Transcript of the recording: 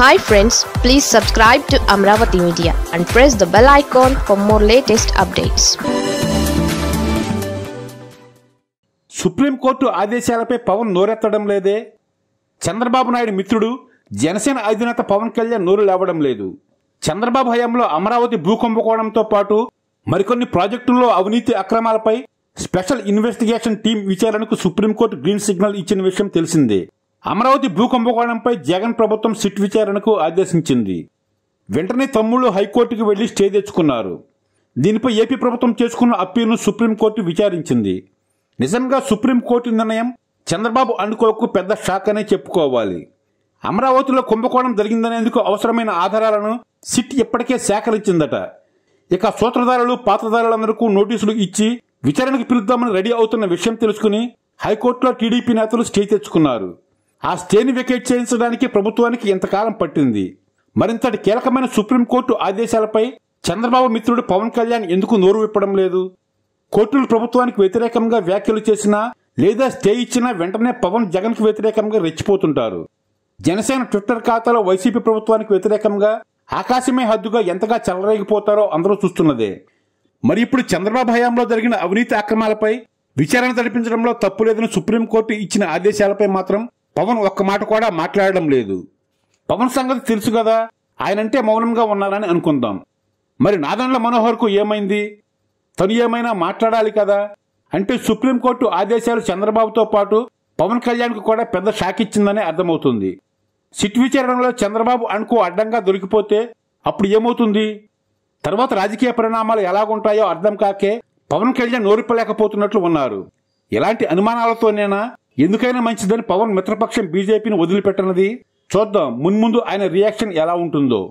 Hi friends, please subscribe to Amaravathi Media and press the bell icon for more latest updates. Supreme Court ఆదేశాలపై Pawan నోరెత్తడం లేదే. చంద్రబాబు నాయుడు మిత్రుడు జనసేన అధినేత పవన్ కళ్యాణ్ నోరు లేవడం లేదు. చంద్రబాబు హయాంలో అమరావతి భూకంపకోణంతో పాటు మరికొన్ని ప్రాజెక్టుల్లో అవినీతి అక్రమాలపై స్పెషల్ ఇన్వెస్టిగేషన్ టీం విచారణకు సుప్రీం కోర్టు గ్రీన్ సిగ్నల్ ఇచ్చిన విషయం తెలిసిందే. అమరావతి భూకంపకోణంపై జగన్ ప్రభుత్వం సిట్ విచారణకు ఆదేశించింది. వెంటనే తమ్ముళ్లు హైకోర్టుకు వెళ్లి స్టే తెచ్చుకున్నారు. దీనిపై ఏపీ ప్రభుత్వం చేసుకున్న అప్పీల్ను సుప్రీంకోర్టు విచారించింది. నిజంగా సుప్రీంకోర్టు నిర్ణయం చంద్రబాబు అండుకోకు పెద్ద షాక్ అనే చెప్పుకోవాలి. అమరావతిలో కుంభకోణం జరిగిందనేందుకు అవసరమైన ఆధారాలను సిట్ ఇప్పటికే సేకరించిందట. ఇక సూత్రధారులు పాత్రధారులందరికీ నోటీసులు ఇచ్చి విచారణకు పిలుద్దామని రెడీ అవుతున్న విషయం తెలుసుకుని హైకోర్టులో టీడీపీ నేతలు స్టే తెచ్చుకున్నారు. ఆ స్టేని వెకేట్ చేయించడానికి ప్రభుత్వానికి ఇంతకాలం పట్టింది. మరింతటి కీలకమైన సుప్రీంకోర్టు ఆదేశాలపై చంద్రబాబు మిత్రుడు పవన్ కళ్యాణ్ ఎందుకు నోరు విప్పడం లేదు? కోర్టులు ప్రభుత్వానికి వ్యతిరేకంగా వ్యాఖ్యలు చేసినా లేదా స్టే ఇచ్చినా వెంటనే పవన్ జగన్కు వ్యతిరేకంగా రెచ్చిపోతుంటారు. జనసేన ట్విట్టర్ ఖాతాలో వైసీపీ ప్రభుత్వానికి వ్యతిరేకంగా ఆకాశమే హద్దుగా ఎంతగా చెలరేగిపోతారో అందరూ చూస్తున్నదే. మరి ఇప్పుడు చంద్రబాబు హయాంలో జరిగిన అవినీతి అక్రమాలపై విచారణ జరిపించడంలో తప్పులేదని సుప్రీంకోర్టు ఇచ్చిన ఆదేశాలపై మాత్రం పవన్ ఒక్క మాట కూడా మాట్లాడడం లేదు. పవన్ సంగతి తెలుసు కదా, ఆయనంటే మౌనంగా ఉన్నారని అనుకుందాం. మరి నాదండ్ల మనోహర్కు ఏమైంది? తను ఏమైనా మాట్లాడాలి కదా. అంటే సుప్రీంకోర్టు ఆదేశాలు చంద్రబాబుతో పాటు పవన్ కళ్యాణ్కు కూడా పెద్ద షాక్ ఇచ్చిందని అర్థమవుతుంది. సిట్ విచారణలో చంద్రబాబు అనుకో అడ్డంగా దొరికిపోతే అప్పుడు ఏమవుతుంది? తర్వాత రాజకీయ పరిణామాలు ఎలాగుంటాయో అర్థం కాకే పవన్ కళ్యాణ్ నోరిప్పలేకపోతున్నట్లు ఉన్నారు. ఇలాంటి అనుమానాలతోనేనా ఎందుకైనా మంచిదని పవన్ మిత్రపక్షం బీజేపీని వదిలిపెట్టనది? చూద్దాం మున్ముందు ఆయన రియాక్షన్ ఎలా ఉంటుందో.